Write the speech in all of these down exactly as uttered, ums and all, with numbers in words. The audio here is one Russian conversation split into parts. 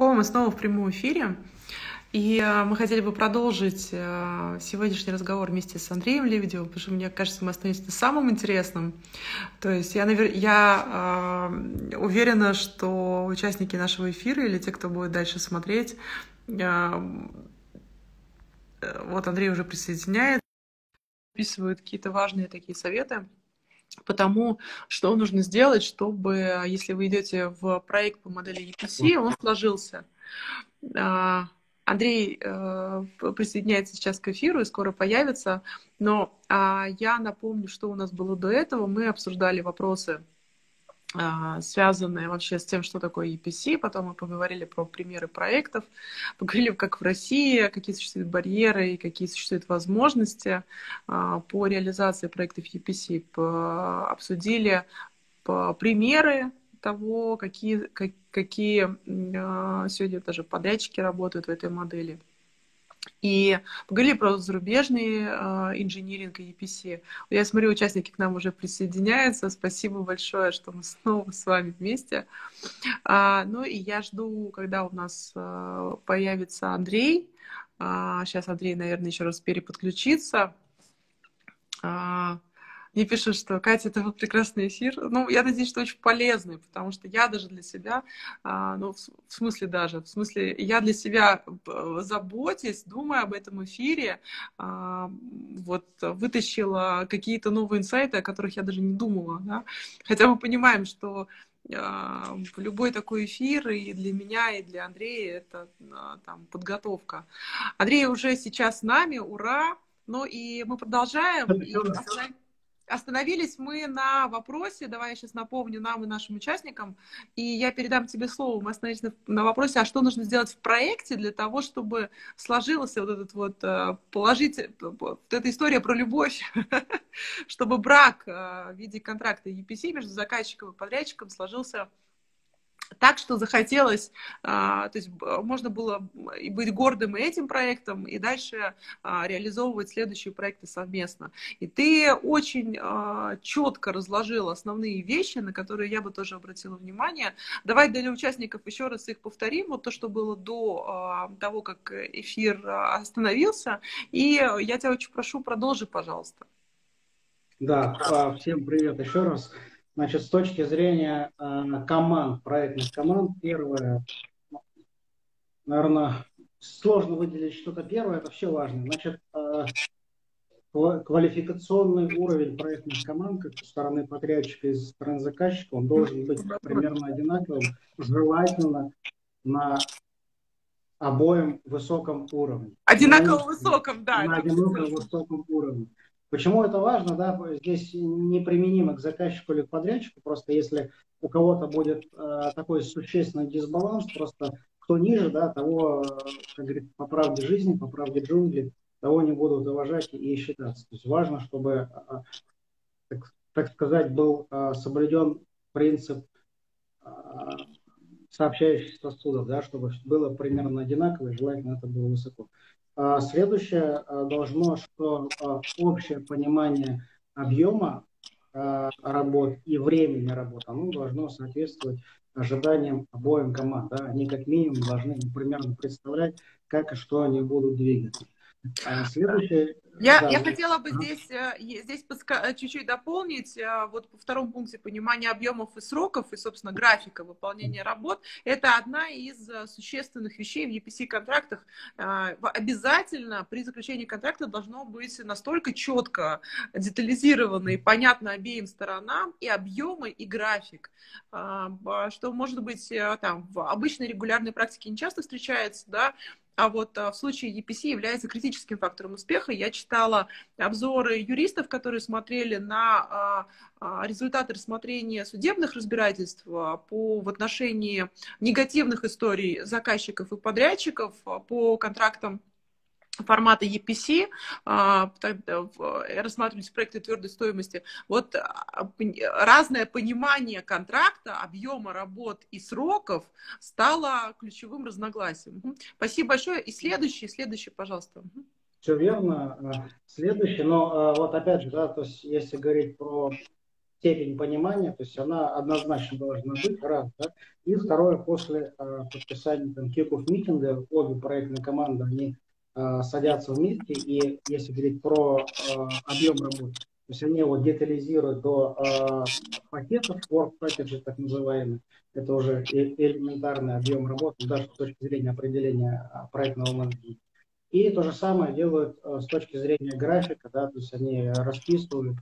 О, мы снова в прямом эфире, и мы хотели бы продолжить сегодняшний разговор вместе с Андреем Лебедевым, потому что, мне кажется, мы остановились на самом интересном. То есть я, навер... я э, уверена, что участники нашего эфира или те, кто будет дальше смотреть, э, вот Андрей уже присоединяется, записывают какие-то важные такие советы. Потому что нужно сделать, чтобы, если вы идете в проект по модели и пи си, он сложился. Андрей присоединяется сейчас к эфиру и скоро появится. Но я напомню, что у нас было до этого. Мы обсуждали вопросы, связанные вообще с тем, что такое и пи си. Потом мы поговорили про примеры проектов. Поговорили, как в России, какие существуют барьеры и какие существуют возможности по реализации проектов и пи си. Обсудили примеры того, какие, какие сегодня даже подрядчики работают в этой модели. И поговорили про зарубежный инжиниринг и и пи си. Я смотрю, участники к нам уже присоединяются. Спасибо большое, что мы снова с вами вместе. Ну и я жду, когда у нас появится Андрей. Сейчас Андрей, наверное, еще раз переподключится. Мне пишут, что Катя, это был прекрасный эфир. Ну, я надеюсь, что очень полезный, потому что я даже для себя, ну, в смысле даже, в смысле, я для себя заботясь, думая об этом эфире, вот вытащила какие-то новые инсайты, о которых я даже не думала, да? Хотя мы понимаем, что любой такой эфир и для меня, и для Андрея это там подготовка. Андрей уже сейчас с нами, ура! Ну и мы продолжаем. Остановились мы на вопросе, давай я сейчас напомню нам и нашим участникам, и я передам тебе слово. Мы остановились на, на вопросе, а что нужно сделать в проекте для того, чтобы сложился вот этот вот положитель, вот эта история про любовь, чтобы брак в виде контракта и пи си между заказчиком и подрядчиком сложился так, что захотелось, то есть можно было и быть гордым и этим проектом, и дальше реализовывать следующие проекты совместно. И ты очень четко разложил основные вещи, на которые я бы тоже обратила внимание. Давай для участников еще раз их повторим, вот то, что было до того, как эфир остановился. И я тебя очень прошу, продолжи, пожалуйста. Да, всем привет еще раз. Значит, с точки зрения э, команд, проектных команд, первое, наверное, сложно выделить что-то первое, это все важно. Значит, э, квалификационный уровень проектных команд, как со стороны подрядчика и со стороны заказчика, он должен быть примерно одинаковым, желательно на обоим высоком уровне. Одинаково высоком, да. На одинаково высоком уровне. Почему это важно, да, здесь неприменимо к заказчику или к подрядчику, просто если у кого-то будет э, такой существенный дисбаланс, просто кто ниже, да, того, как говорит, по правде жизни, по правде джунглей, того не будут уважать и считаться. То есть важно, чтобы, э, так, так сказать, был э, соблюден принцип э, сообщающихся сосудов, да, чтобы было примерно одинаково, и желательно это было высоко. Следующее должно, что общее понимание объема работ и времени работы, оно должно соответствовать ожиданиям обоим команд. Да? Они как минимум должны примерно представлять, как и что они будут двигаться. Следующее... Я, да, я хотела бы здесь, здесь чуть-чуть дополнить, вот по второму пункту понимание объемов и сроков, и, собственно, графика выполнения работ, это одна из существенных вещей в и пи си-контрактах. Обязательно при заключении контракта должно быть настолько четко детализировано и понятно обеим сторонам и объемы, и график, что, может быть, там, в обычной регулярной практике не часто встречается, да, а вот в случае и пи си является критическим фактором успеха. Я читала обзоры юристов, которые смотрели на результаты рассмотрения судебных разбирательств по, в отношении негативных историй заказчиков и подрядчиков по контрактам формата и пи си, рассматривались проекты твердой стоимости. Вот разное понимание контракта, объема работ и сроков стало ключевым разногласием. Спасибо большое. И следующий, следующий, пожалуйста. Все верно. Следующий, но вот опять же, да, то есть если говорить про степень понимания, то есть она однозначно должна быть, раз, да? И второе, после э, подписания киков митинга обе проектные команды, они э, садятся вместе, и если говорить про э, объем работы, то есть они его детализируют до э, пакетов, work package, так называемый, это уже элементарный объем работы, даже с точки зрения определения проектного менеджмента. И то же самое делают э, с точки зрения графика, да, то есть они расписывают,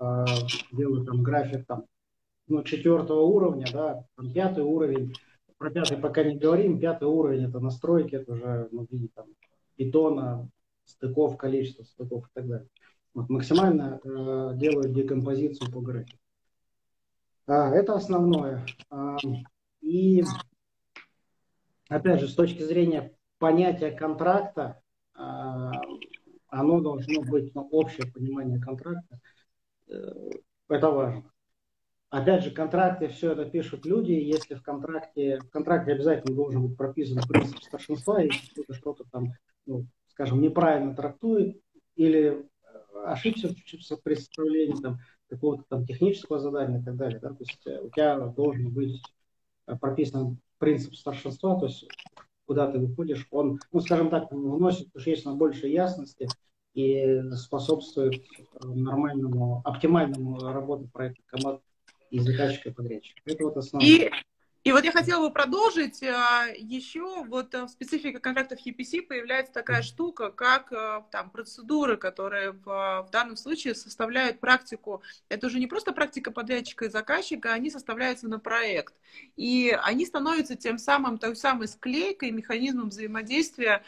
э, делают там график там, ну, четвертого уровня, да, там, пятый уровень, про пятый пока не говорим, пятый уровень это настройки, это уже ну, в виде там, бетона, стыков, количество стыков и так далее. Вот, максимально э, делают декомпозицию по графику. А, это основное. А, и опять же, с точки зрения понятия контракта, оно должно быть, ну, общее понимание контракта, это важно. Опять же, контракты, все это пишут люди, если в контракте, в контракте обязательно должен быть прописан принцип старшинства, если кто-то что-то там, ну, скажем, неправильно трактует или ошибся в представлении там какого-то там технического задания и так далее, да? То есть у тебя должен быть прописан принцип старшинства, то есть куда ты выходишь, он, ну, скажем так, вносит существенно больше ясности и способствует нормальному, оптимальному работе проекта команд и заказчика и подрядчика. Это вот основное. И, и вот я хотела бы продолжить. Еще вот в специфике контрактов и пи си появляется такая штука, как там процедуры, которые в, в данном случае составляют практику. Это уже не просто практика подрядчика и заказчика, они составляются на проект. И они становятся тем самым, той самой склейкой, механизмом взаимодействия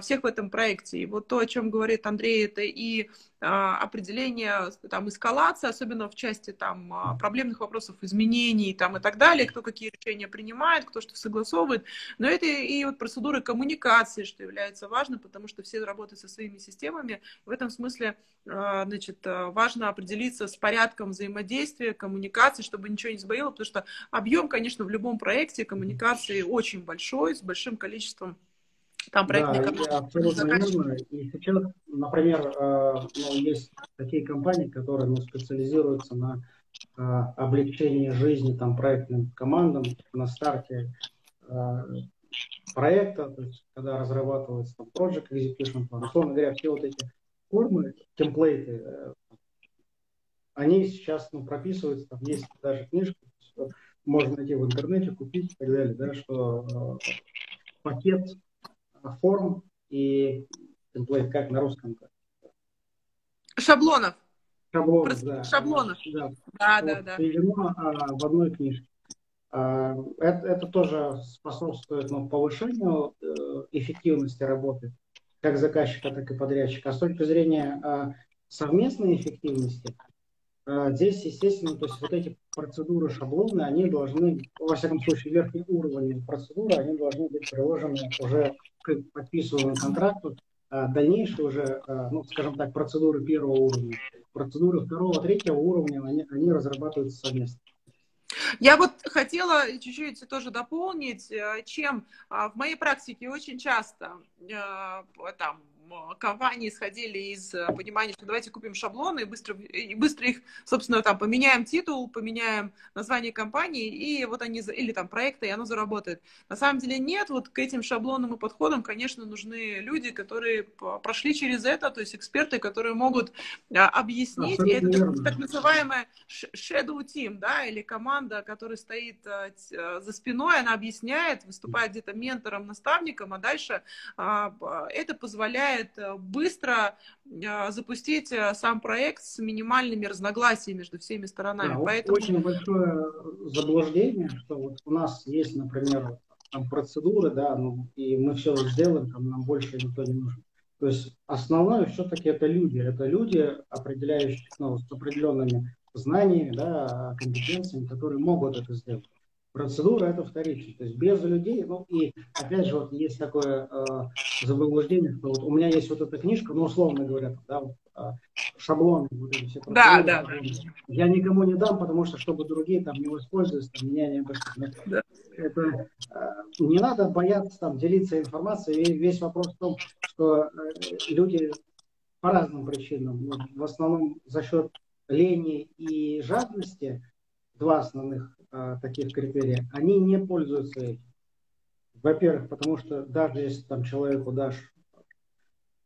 всех в этом проекте. И вот то, о чем говорит Андрей, это и определение там, эскалации, особенно в части там, проблемных вопросов изменений там, и так далее, кто какие решения принимает, кто что согласовывает. Но это и вот процедуры коммуникации, что является важным, потому что все работают со своими системами. В этом смысле, значит, важно определиться с порядком взаимодействия, коммуникации, чтобы ничего не сбоило, потому что объем, конечно, в любом проекте коммуникации очень большой, с большим количеством там проектные, да, абсолютно верно. И сейчас, например, ну, есть такие компании, которые, ну, специализируются на а, облегчении жизни там, проектным командам на старте а, проекта, то есть, когда разрабатывается там, project execution, условно говоря, все вот эти формы, темплейты, они сейчас, ну, прописываются, там есть даже книжки, можно найти в интернете, купить и так далее, да, что а, пакет форм и темплейт, как на русском. Шаблонов. Шаблонов, Просто да. Шаблонов. Да, да, да. Вот, да. Приведено а, в одной книжке. А, это, это тоже способствует, ну, повышению э, эффективности работы как заказчика, так и подрядчика. А с точки зрения а, совместной эффективности, а, здесь, естественно, то есть вот эти процедуры шаблоны, они должны, во всяком случае, верхний уровень процедуры, они должны быть приложены уже к подписываемому контракту, а дальнейшие уже, ну, скажем так, процедуры первого уровня, процедуры второго, третьего уровня, они, они разрабатываются совместно. Я вот хотела чуть-чуть тоже дополнить, чем в моей практике очень часто там компании исходили из понимания, что давайте купим шаблоны и быстро, и быстро их, собственно, там, поменяем титул, поменяем название компании, и вот они, или там проекта, и оно заработает. На самом деле нет, вот к этим шаблонам и подходам, конечно, нужны люди, которые прошли через это, то есть эксперты, которые могут объяснить, и это так, так называемая shadow team, да, или команда, которая стоит за спиной, она объясняет, выступает где-то ментором, наставником, а дальше это позволяет быстро запустить сам проект с минимальными разногласиями между всеми сторонами. Да, поэтому очень большое заблуждение, что вот у нас есть, например, там процедуры, да, ну, и мы все сделаем, там, нам больше никто не нужен. То есть основное все-таки это люди, это люди, определяющие, ну, с определенными знаниями, да, компетенциями, которые могут это сделать. Процедура – это вторично. То есть без людей, ну и опять же, вот есть такое э, заблуждение, что вот у меня есть вот эта книжка, ну, условно говоря, да, вот, э, шаблоны, вот эти все процедуры. Да, да. Я никому не дам, потому что, чтобы другие там не воспользовались, там, меня не обошли. Да. Это, э, не надо бояться там делиться информацией. И весь вопрос в том, что э, люди по разным причинам, ну, в основном за счет лени и жадности, два основных а, таких критерия, они не пользуются этим. Во-первых, потому что даже если там человеку дашь,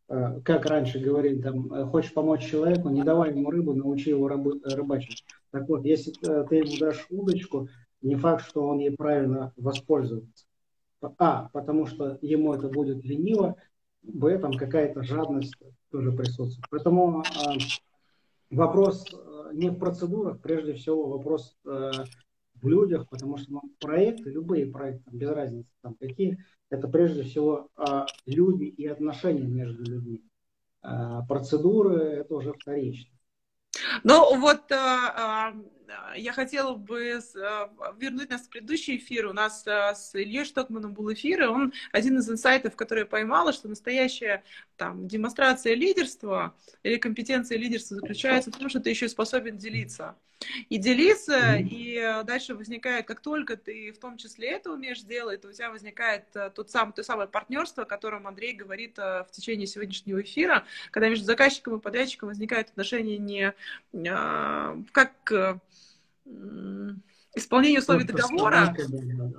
а, как раньше говорили, там, хочешь помочь человеку, не давай ему рыбу, научи его рыбы, рыбачить. Так вот, если ты ему дашь удочку, не факт, что он ей правильно воспользуется. А, потому что ему это будет лениво, б, там какая-то жадность тоже присутствует. Поэтому а, вопрос не в процедурах, прежде всего вопрос э, в людях, потому что ну, проекты, любые проекты, там, без разницы там, какие, это прежде всего э, люди и отношения между людьми. Э, процедуры это уже вторично. Ну вот э, я хотела бы вернуть нас в предыдущий эфир. У нас с Ильей Штокманом был эфир, и он один из инсайтов, который я поймала, что настоящая там, демонстрация лидерства или компетенция лидерства заключается в том, что ты еще способен делиться. И делиться, mm-hmm. и дальше возникает, как только ты в том числе это умеешь делать, то у тебя возникает тот самый, то самое партнерство, о котором Андрей говорит в течение сегодняшнего эфира, когда между заказчиком и подрядчиком возникают отношения не как исполнение условий договора, да,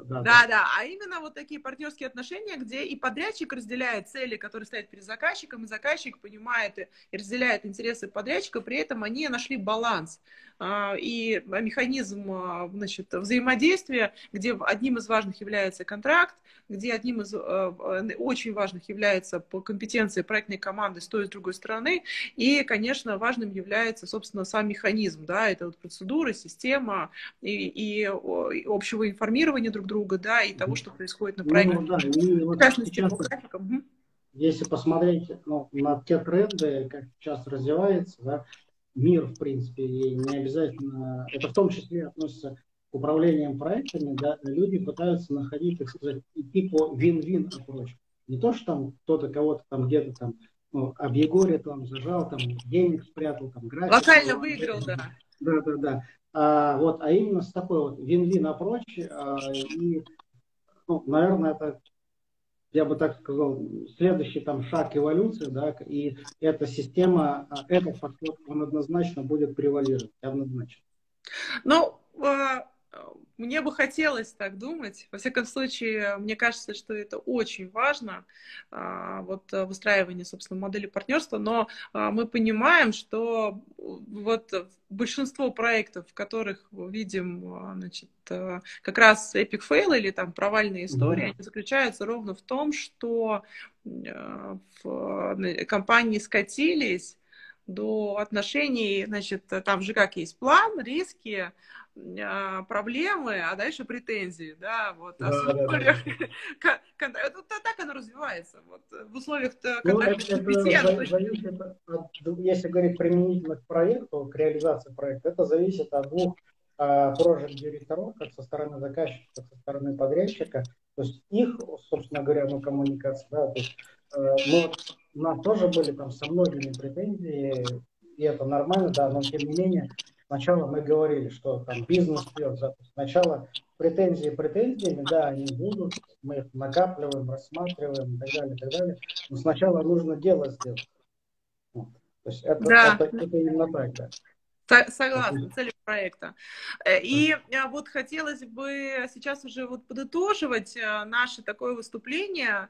да, да, да, а именно вот такие партнерские отношения, где и подрядчик разделяет цели, которые стоят перед заказчиком, и заказчик понимает и разделяет интересы подрядчика, при этом они нашли баланс и механизм, значит, взаимодействия, где одним из важных является контракт, где одним из очень важных является по компетенции проектной команды с той и с другой стороны, и, конечно, важным является, собственно, сам механизм, да, это вот процедура, система и и общего информирования друг друга, да, и того, что происходит на проекте. Ну, да, и вот сейчас, если посмотреть ну, на те тренды, как сейчас развивается, да, мир, в принципе, и не обязательно, это в том числе относится к управлению проектами, да, люди пытаются находить, так сказать, идти по вин-вин approach. Не то, что там кто-то кого-то там где-то там, ну, объегорит, там, зажал, там, денег спрятал, там, график. Локально выиграл, да. Да, да, да. А, вот, а именно с такой вот вин-вин approach, а, и, ну, наверное, это, я бы так сказал, следующий там шаг эволюции, да, и эта система, этот подход, он однозначно будет превалировать, однозначно. Ну, мне бы хотелось так думать. Во всяком случае, мне кажется, что это очень важно, вот выстраивание, собственно, модели партнерства. Но мы понимаем, что вот большинство проектов, в которых видим, значит, как раз epic fail или там провальные истории, mm-hmm. они заключаются ровно в том, что в компании скатились до отношений, значит, там же как есть план, риски, проблемы, а дальше претензии, да, вот, да, а да, условиях... да. Так оно развивается, вот, в условиях, ну, это, это зависит от, если говорить применительно к проекту, к реализации проекта, это зависит от двух проект-директоров, как со стороны заказчика, как со стороны подрядчика, то есть их, собственно говоря, ну, коммуникация, да, то есть, ну, у нас тоже были там со многими претензии, и это нормально, да, но тем не менее, сначала мы говорили, что там бизнес пьет, да, сначала претензии претензиями, да, они будут, мы их накапливаем, рассматриваем и так далее, и так далее, но сначала нужно дело сделать. Вот. То есть это, да. это, это именно так, да. Согласна, целью проекта. И вот хотелось бы сейчас уже вот подытоживать наше такое выступление.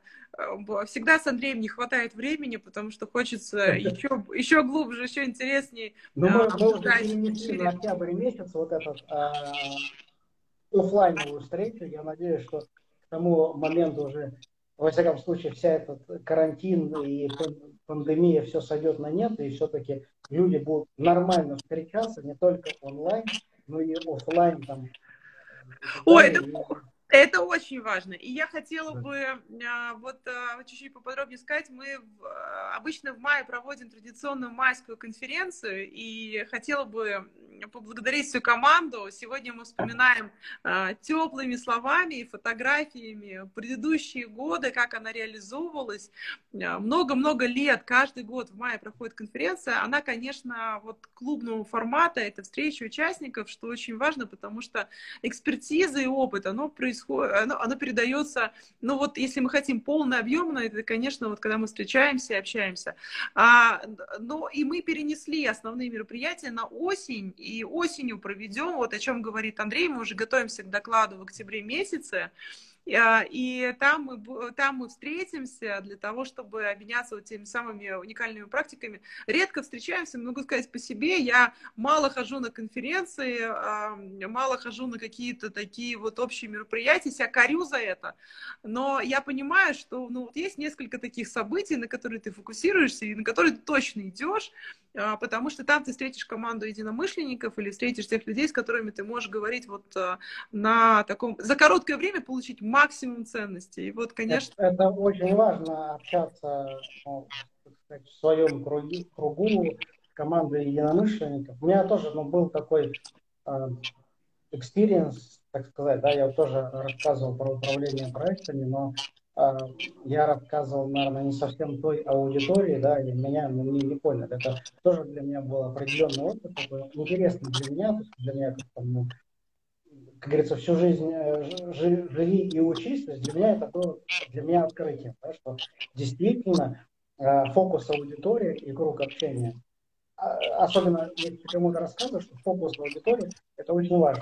Всегда с Андреем не хватает времени, потому что хочется еще, еще глубже, еще интереснее. Ну, мы перенесли на октябрь месяц вот эту а, офлайновую встречу. Я надеюсь, что к тому моменту уже, во всяком случае, вся этот карантин и пандемия все сойдет на нет, и все-таки люди будут нормально встречаться, не только онлайн, но и офлайн. Там, Ой, это, и... это очень важно. И я хотела да. бы вот чуть-чуть поподробнее сказать. Мы обычно в мае проводим традиционную майскую конференцию, и хотела бы поблагодарить всю команду. Сегодня мы вспоминаем э, теплыми словами и фотографиями предыдущие годы, как она реализовывалась. Много-много лет, каждый год в мае проходит конференция. Она, конечно, вот клубного формата, это встреча участников, что очень важно, потому что экспертиза и опыт, оно происходит, оно, оно передается, ну вот если мы хотим полный объем, это, конечно, вот когда мы встречаемся и общаемся. А, но и мы перенесли основные мероприятия на осень, и осенью проведем, вот о чем говорит Андрей, мы уже готовимся к докладу в октябре месяце, и там мы, там мы встретимся для того, чтобы обменяться вот теми самыми уникальными практиками. Редко встречаемся, могу сказать по себе, я мало хожу на конференции, мало хожу на какие-то такие вот общие мероприятия, себя корю за это, но я понимаю, что ну, вот есть несколько таких событий, на которые ты фокусируешься и на которые ты точно идешь, потому что там ты встретишь команду единомышленников или встретишь тех людей, с которыми ты можешь говорить вот на таком, за короткое время получить максимум ценностей. И вот, конечно... Это, это очень важно общаться, ну, так сказать, в своем кругу, кругу команды единомышленников. У меня тоже ну, был такой экспириенс, э, так сказать, да, я тоже рассказывал про управление проектами, но э, я рассказывал, наверное, не совсем той аудитории, да, и меня ну, не, не поняли. Это тоже для меня был определенный опыт, такой интересный для меня, для меня как-то, ну, как говорится, всю жизнь живи и учись, то есть для меня это было для меня открытие, да, что действительно фокус аудитории и круг общения, особенно если кому-то рассказываешь, что фокус аудитории это очень важно.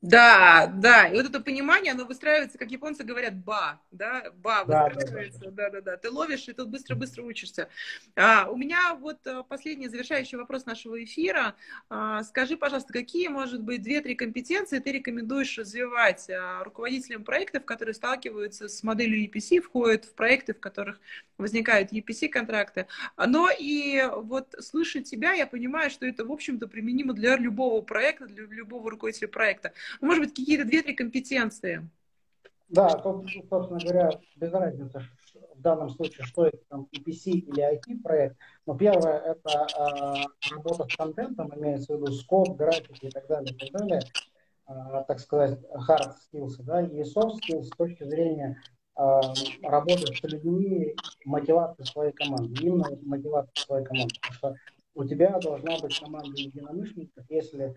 Да, да, и вот это понимание, оно выстраивается, как японцы говорят, ба, да, ба выстраивается, да-да-да, ты ловишь, и тут быстро-быстро учишься. А, у меня вот последний завершающий вопрос нашего эфира. А, скажи, пожалуйста, какие, может быть, две-три компетенции ты рекомендуешь развивать руководителям проектов, которые сталкиваются с моделью и пи си, входят в проекты, в которых возникают и пи си-контракты, но и вот слыша тебя, я понимаю, что это, в общем-то, применимо для любого проекта, для любого руководителя проекта. Может быть, какие-то две-три компетенции? Да, собственно говоря, без разницы в данном случае, что это там, и пи си или ай ти-проект. Но первое, это э, работа с контентом, имеется в виду скоп, графики и так далее, и так далее. Э, так сказать, hard skills, да, и soft skills с точки зрения э, работы с людьми, мотивации своей команды, именно мотивации своей команды. Потому что у тебя должна быть команда единомышленников, если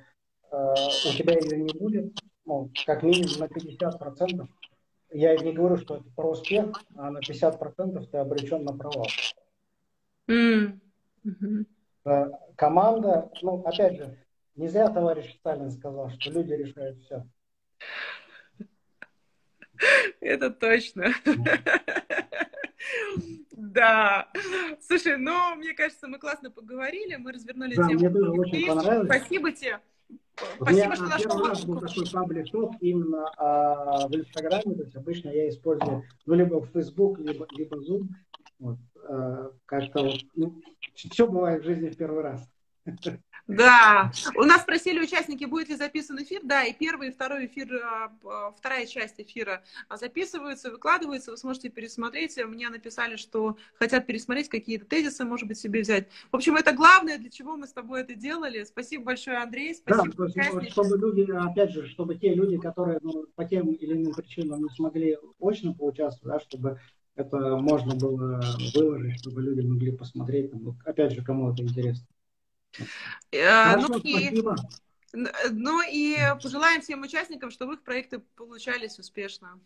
у тебя ее не будет, ну, как минимум на пятьдесят процентов. Я не говорю, что это про успех, а на пятьдесят процентов ты обречен на провал. Mm-hmm. Команда, ну, опять же, не зря товарищ Сталин сказал, что люди решают все. Это точно. Да. Слушай, ну, мне кажется, мы классно поговорили, мы развернули тему. Да, мне тоже очень понравилось. Спасибо тебе. У меня первый раз был такой паблик-ток именно а, в Инстаграме, то есть обычно я использую ну, либо Facebook, либо, либо Zoom, вот, а, как-то вот, ну, все бывает в жизни в первый раз. Да, у нас спросили участники, будет ли записан эфир, да, и первый, и второй эфир, вторая часть эфира записываются, выкладываются, вы сможете пересмотреть, мне написали, что хотят пересмотреть какие-то тезисы, может быть, себе взять. В общем, это главное, для чего мы с тобой это делали, спасибо большое, Андрей, спасибо. Да, чтобы люди, опять же, чтобы те люди, которые ну, по тем или иным причинам не смогли очно поучаствовать, да, чтобы это можно было выложить, чтобы люди могли посмотреть, там, опять же, кому это интересно. Хорошо, ну, и, ну и пожелаем всем участникам, чтобы их проекты получались успешно.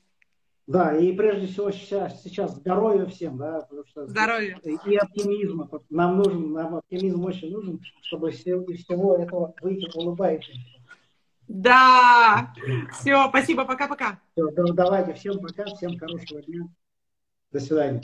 Да, и прежде всего сейчас, сейчас здоровья всем, да, потому что здоровья. И оптимизма. Нам нужен, нам оптимизм очень нужен, чтобы из всего этого выйти улыбаетесь. Да, все, спасибо, пока-пока. Давайте, всем пока, всем хорошего дня. До свидания.